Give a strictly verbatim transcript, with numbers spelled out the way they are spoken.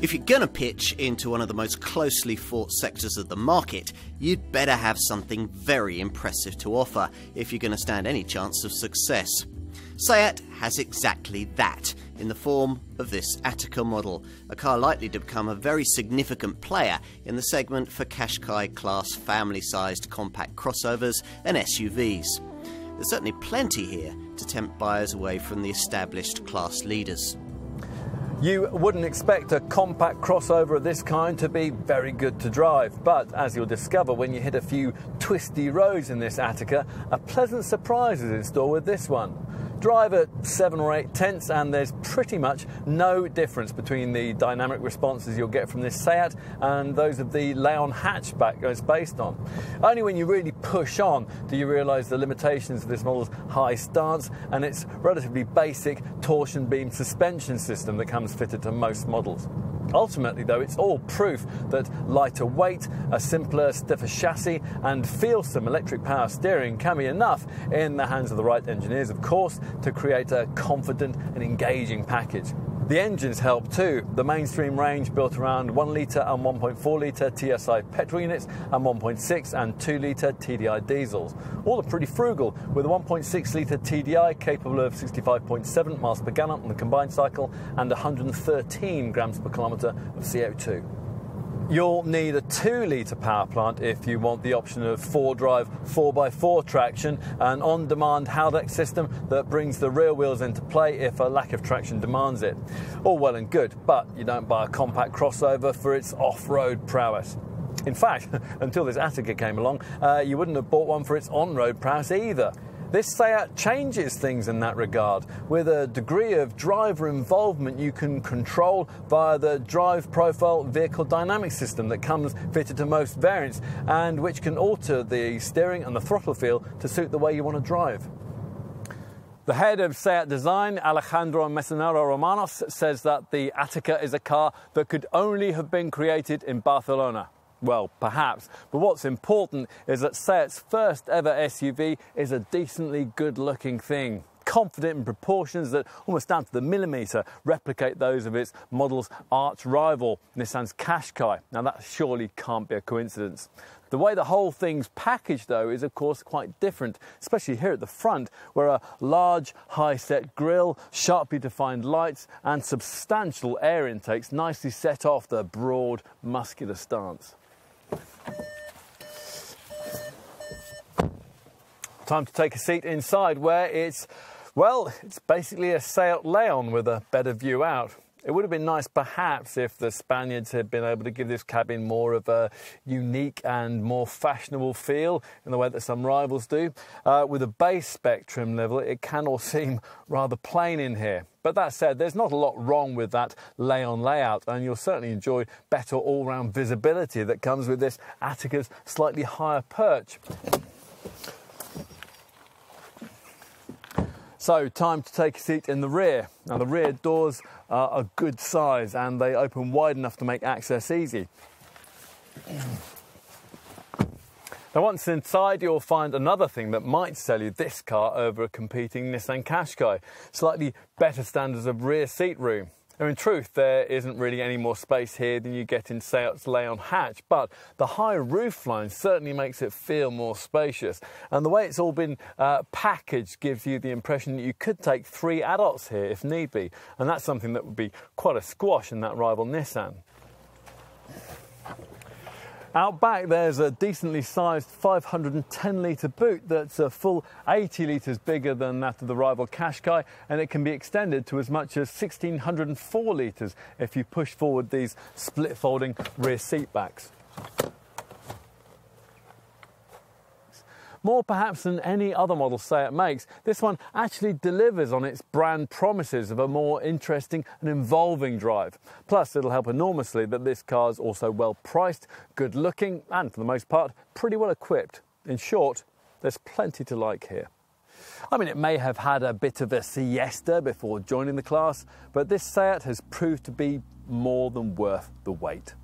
If you're gonna pitch into one of the most closely fought sectors of the market, you'd better have something very impressive to offer if you're gonna stand any chance of success. SEAT has exactly that, in the form of this Ateca model, a car likely to become a very significant player in the segment for Qashqai class family-sized compact crossovers and S U Vs. There's certainly plenty here to tempt buyers away from the established class leaders. You wouldn't expect a compact crossover of this kind to be very good to drive, but as you'll discover when you hit a few twisty roads in this Ateca, a pleasant surprise is in store with this one. Drive at seven or eight tenths and there's pretty much no difference between the dynamic responses you'll get from this SEAT and those of the Leon hatchback it's based on. Only when you really push on do you realise the limitations of this model's high stance and its relatively basic torsion beam suspension system that comes fitted to most models. Ultimately though, it's all proof that lighter weight, a simpler, stiffer chassis and feelsome electric power steering can be enough, in the hands of the right engineers of course, to create a confident and engaging package. The engines help too. The mainstream range built around one litre and one point four litre T S I petrol units and one point six and two litre T D I diesels. All are pretty frugal, with a one point six litre T D I capable of sixty-five point seven miles per gallon on the combined cycle and one hundred thirteen grams per kilometre of C O two. You'll need a two litre power plant if you want the option of four-drive four by four traction, an on-demand Haldex system that brings the rear wheels into play if a lack of traction demands it. All well and good, but you don't buy a compact crossover for its off-road prowess. In fact, until this Ateca came along, uh, you wouldn't have bought one for its on-road prowess either. This SEAT changes things in that regard, with a degree of driver involvement you can control via the drive profile vehicle dynamic system that comes fitted to most variants and which can alter the steering and the throttle feel to suit the way you want to drive. The head of SEAT design, Alejandro Mesonero Romanos, says that the Ateca is a car that could only have been created in Barcelona. Well, perhaps, but what's important is that SEAT's first ever S U V is a decently good-looking thing, confident in proportions that, almost down to the millimetre, replicate those of its model's arch rival, Nissan's Qashqai. Now that surely can't be a coincidence. The way the whole thing's packaged, though, is of course quite different, especially here at the front, where a large, high-set grille, sharply defined lights and substantial air intakes nicely set off the broad, muscular stance. Time to take a seat inside where it's, well, it's basically a SEAT Leon with a better view out. It would have been nice perhaps if the Spaniards had been able to give this cabin more of a unique and more fashionable feel in the way that some rivals do. Uh, with a base spec trim level, it can all seem rather plain in here. But that said, there's not a lot wrong with that Leon layout, and you'll certainly enjoy better all-round visibility that comes with this Ateca's slightly higher perch. So, time to take a seat in the rear. Now, the rear doors are a good size and they open wide enough to make access easy. Now, once inside, you'll find another thing that might sell you this car over a competing Nissan Qashqai, slightly better standards of rear seat room. Now, in truth, there isn't really any more space here than you get in SEAT's Leon hatch, but the high roofline certainly makes it feel more spacious. And the way it's all been uh, packaged gives you the impression that you could take three adults here if need be, and that's something that would be quite a squash in that rival Nissan. Out back there's a decently sized five hundred ten litre boot that's a full eighty litres bigger than that of the rival Qashqai, and it can be extended to as much as one thousand six hundred four litres if you push forward these split folding rear seat backs. More perhaps than any other model SEAT makes, this one actually delivers on its brand promises of a more interesting and involving drive. Plus, it'll help enormously that this car's also well priced, good looking, and for the most part, pretty well equipped. In short, there's plenty to like here. I mean, it may have had a bit of a siesta before joining the class, but this SEAT has proved to be more than worth the wait.